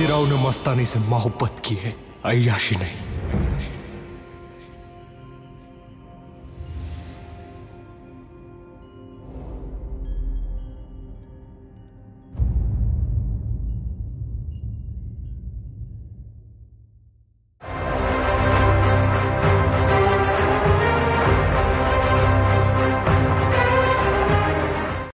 बाजीराव ने मस्तानी से मोहब्बत की है, अय्याशी नहीं।